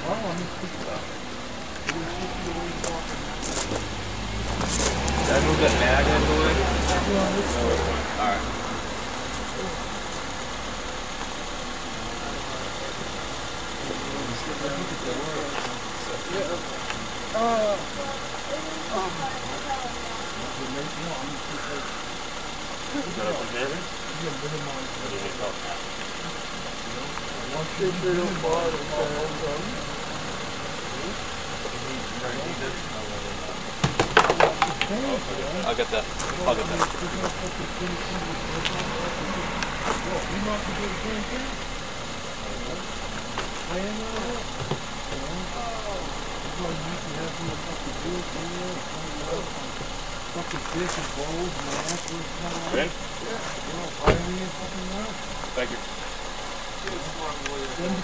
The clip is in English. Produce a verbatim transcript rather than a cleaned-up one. Did I move that mag out of the way? No. Alright. I'll get that. I'll get that. Thank you.